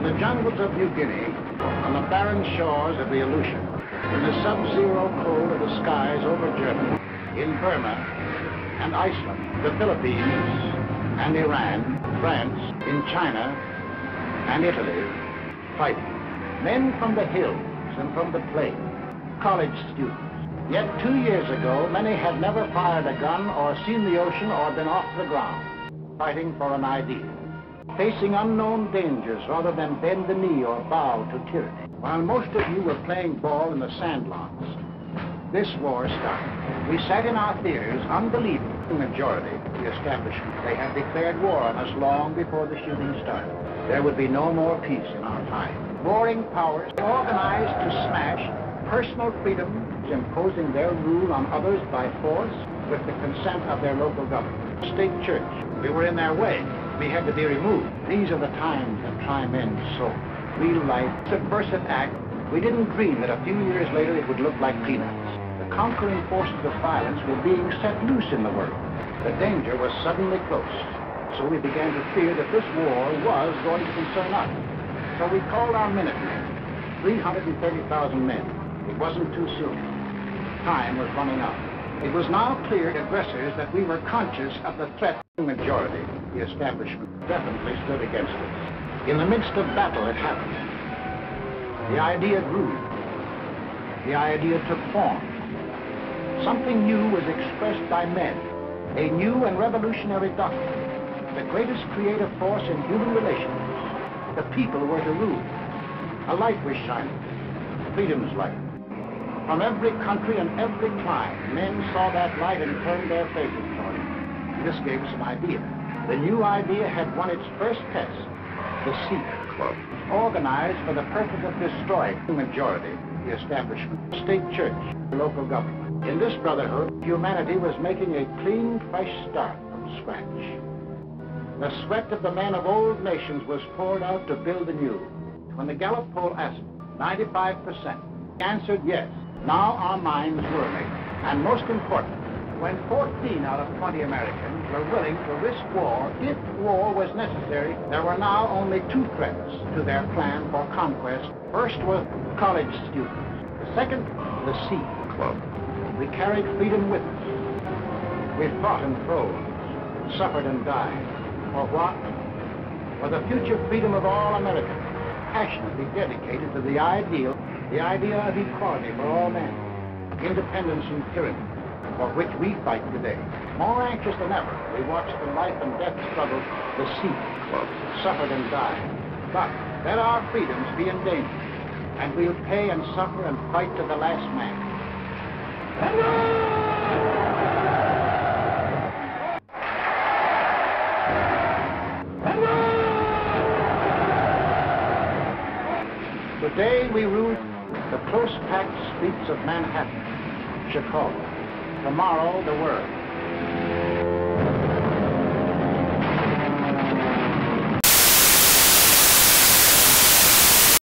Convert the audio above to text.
In the jungles of New Guinea, on the barren shores of the Aleutian, in the sub-zero cold of the skies over Germany, in Burma and Iceland, the Philippines and Iran, France, in China and Italy, fighting. Men from the hills and from the plains, college students. Yet 2 years ago, many had never fired a gun or seen the ocean or been off the ground, fighting for an ideal. Facing unknown dangers rather than bend the knee or bow to tyranny. While most of you were playing ball in the sandlots, this war started. We sat in our theaters, unbelieving the majority of the establishment. They had declared war on us long before the shooting started. There would be no more peace in our time. Warring powers organized to smash personal freedom, imposing their rule on others by force with the consent of their local government. State church, we were in their way. We had to be removed. These are the times that try men's soul. Real life, subversive act. We didn't dream that a few years later it would look like peanuts. The conquering forces of violence were being set loose in the world. The danger was suddenly close. So we began to fear that this war was going to concern us. So we called our Minutemen, 330,000 men. It wasn't too soon. Time was running out. It was now clear to aggressors that we were conscious of the threat. The majority, the establishment, definitely stood against us. In the midst of battle, it happened. The idea grew. The idea took form. Something new was expressed by men. A new and revolutionary doctrine. The greatest creative force in human relations. The people were to rule. A light was shining. Freedom's light. From every country and every clime, men saw that light and turned their faces toward it. This gave us an idea. The new idea had won its first test, the SEAS Club, organized for the purpose of destroying the majority, the establishment, state church, the local government. In this brotherhood, humanity was making a clean, fresh start from scratch. The sweat of the men of old nations was poured out to build anew. When the Gallup poll asked, 95% answered yes. Now our minds were made, and most important, when 14 out of 20 Americans were willing to risk war, if war was necessary, there were now only two threats to their plan for conquest. First was college students. The second, the SEAS Club. We carried freedom with us. We fought and froze, suffered and died. For what? For the future freedom of all Americans, passionately dedicated to the ideal of equality for all men, independence and tyranny, for which we fight today. More anxious than ever, we watched the life and death struggle, the SEAS Club, suffered and died. But let our freedoms be endangered, and we'll pay and suffer and fight to the last man. Hello! Hello! Today we rule the close-packed streets of Manhattan, Chicago. Tomorrow, the world.